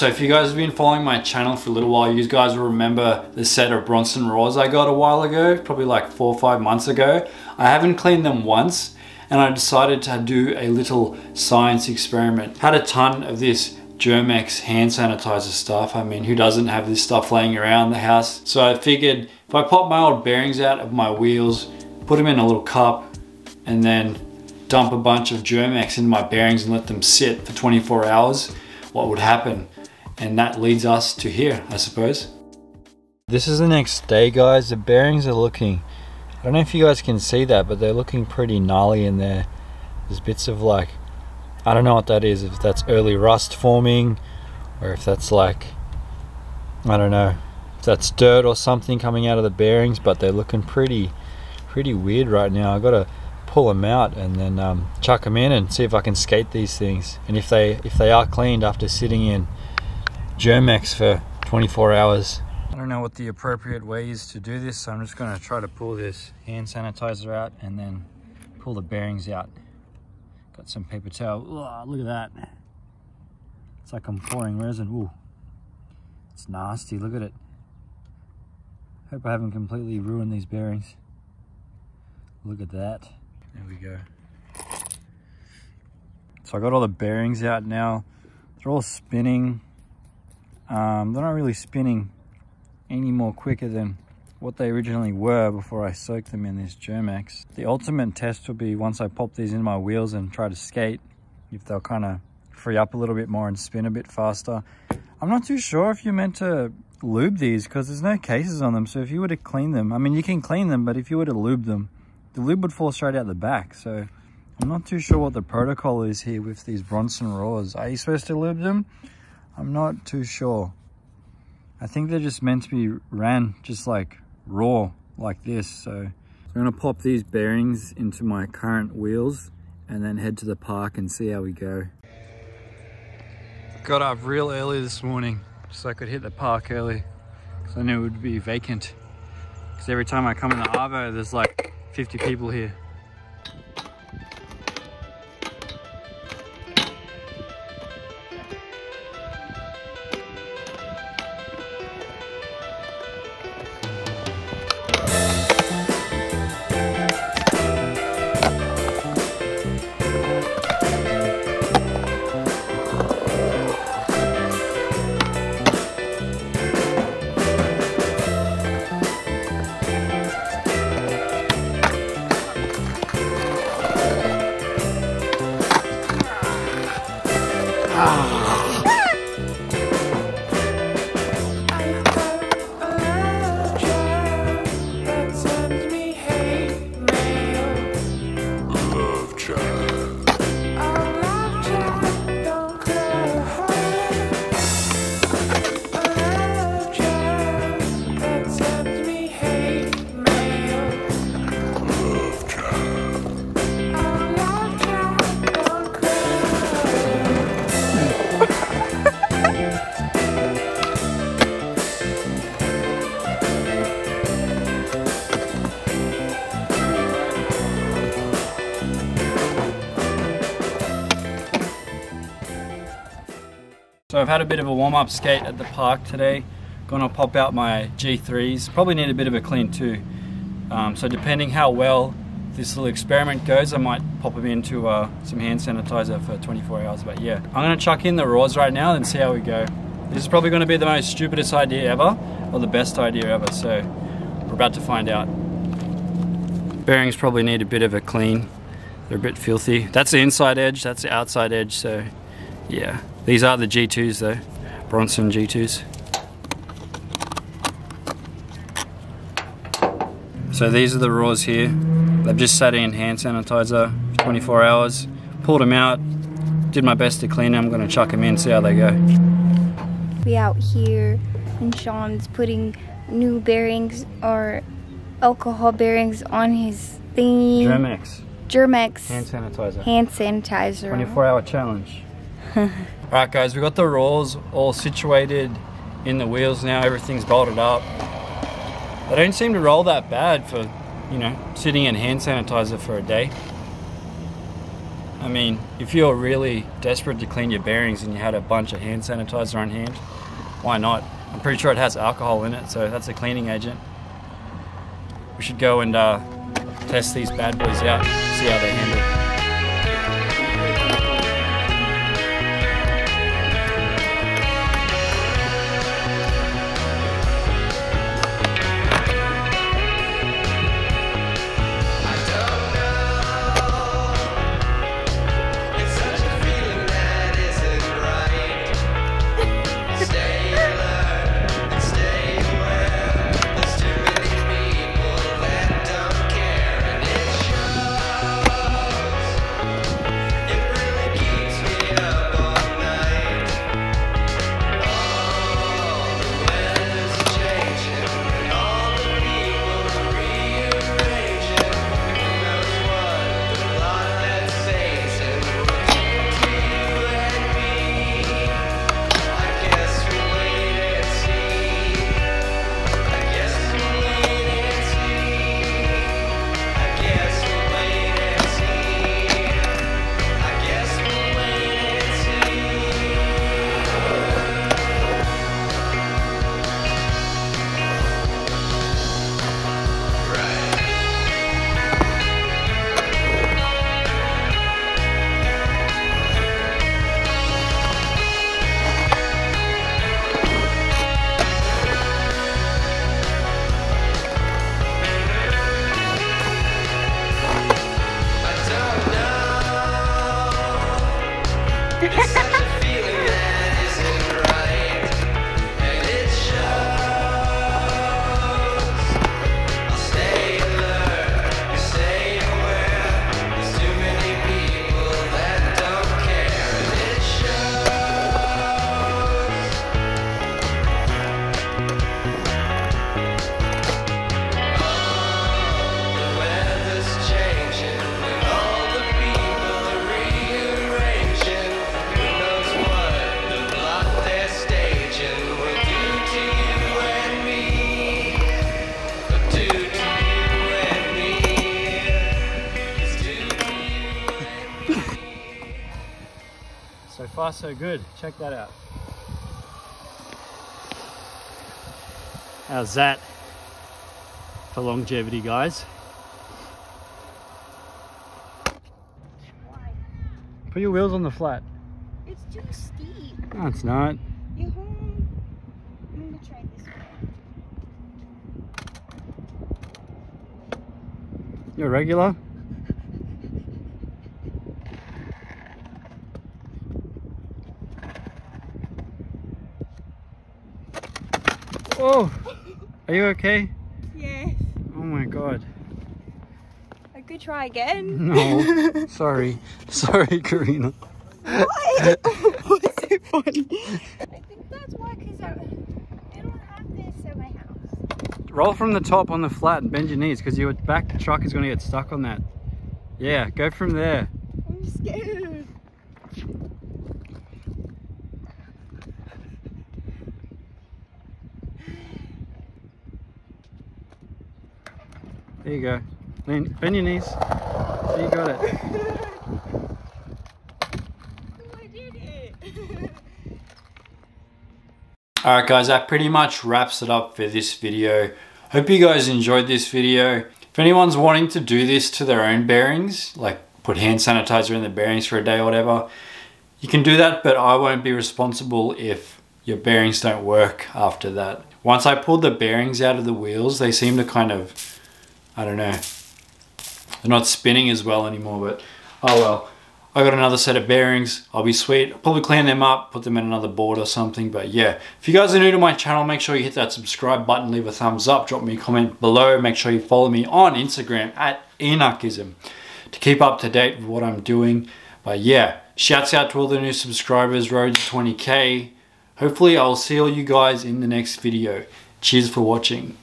So if you guys have been following my channel for a little while, you guys will remember the set of Bronson Raws I got a while ago, probably like 4 or 5 months ago. I haven't cleaned them once, and I decided to do a little science experiment. Had a ton of this Germ-X hand sanitizer stuff. I mean, who doesn't have this stuff laying around the house? So I figured if I pop my old bearings out of my wheels, put them in a little cup, and then dump a bunch of Germ-X in my bearings and let them sit for 24 hours, what would happen? And that leads us to here, I suppose. This is the next day, guys. The bearings are looking, I don't know if you guys can see that, but they're looking pretty gnarly in there. There's bits of, like, I don't know what that is, if that's early rust forming, or if that's like, I don't know, if that's dirt or something coming out of the bearings, but they're looking pretty weird right now. I've got to pull them out and then chuck them in and see if I can skate these things. And if they are cleaned after sitting in Germ-X for 24 hours. I don't know what the appropriate way is to do this, so I'm just going to try to pull this hand sanitizer out and then pull the bearings out. Got some paper towel. Oh, look at that. It's like I'm pouring resin. Ooh, it's nasty. Look at it. Hope I haven't completely ruined these bearings. Look at that. There we go. So I got all the bearings out now. They're all spinning. They're not really spinning any more quicker than what they originally were before I soaked them in this Germ-X. The ultimate test will be once I pop these in my wheels and try to skate, if they'll kind of free up a little bit more and spin a bit faster. I'm not too sure if you're meant to lube these because there's no cases on them. So if you were to clean them, I mean, you can clean them, but if you were to lube them, the lube would fall straight out the back. So I'm not too sure what the protocol is here with these Bronson Raws. Are you supposed to lube them? I'm not too sure. I think they're just meant to be ran just like raw, like this. So I'm gonna pop these bearings into my current wheels and then head to the park and see how we go. Got up real early this morning just so I could hit the park early, because I knew it would be vacant. Because every time I come in the Arvo, there's like 50 people here. So I've had a bit of a warm-up skate at the park today. Gonna pop out my G3s. Probably need a bit of a clean too. So depending how well this little experiment goes, I might pop them into some hand sanitizer for 24 hours. But yeah, I'm gonna chuck in the Raws right now and see how we go. This is probably gonna be the most stupidest idea ever, or the best idea ever. So we're about to find out. Bearings probably need a bit of a clean. They're a bit filthy. That's the inside edge, that's the outside edge, so yeah. These are the G2s though, Bronson G2s. So these are the Raws here. They've just sat in hand sanitizer for 24 hours. Pulled them out, did my best to clean them. I'm gonna chuck them in, see how they go. We out here and Sean's putting new bearings or alcohol bearings on his thingy. Germ-X. Germ-X. Hand sanitizer. Hand sanitizer. 24 hour challenge. Alright guys, we got the Raws all situated in the wheels now, everything's bolted up. They don't seem to roll that bad for, you know, sitting in hand sanitizer for a day. I mean, if you're really desperate to clean your bearings and you had a bunch of hand sanitizer on hand, why not? I'm pretty sure it has alcohol in it, so that's a cleaning agent. We should go and test these bad boys out, see how they handle. So far, so good. Check that out. How's that for longevity, guys? Put your wheels on the flat. It's too steep. No, it's not. You're home. I'm gonna try this one. You're regular? Oh, are you okay? Yes. Oh my God. I could try again. No, sorry. Sorry, Karina. What? What's so funny? I think that's why, because I don't have this at my house. Roll from the top on the flat and bend your knees, because your back truck is going to get stuck on that. Yeah, go from there. I'm scared. There you go. Bend your knees. You got it. Oh, I did it. Alright guys, that pretty much wraps it up for this video. Hope you guys enjoyed this video. If anyone's wanting to do this to their own bearings, like put hand sanitizer in the bearings for a day or whatever, you can do that, but I won't be responsible if your bearings don't work after that. Once I pulled the bearings out of the wheels, they seem to kind of, I don't know, they're not spinning as well anymore, but oh well. I got another set of bearings, I'll be sweet. I'll probably clean them up, put them in another board or something, but yeah. If you guys are new to my channel, make sure you hit that subscribe button, leave a thumbs up, drop me a comment below, make sure you follow me on Instagram at Enarchism to keep up to date with what I'm doing. But yeah, shouts out to all the new subscribers, road to 20K. Hopefully I'll see all you guys in the next video. Cheers for watching.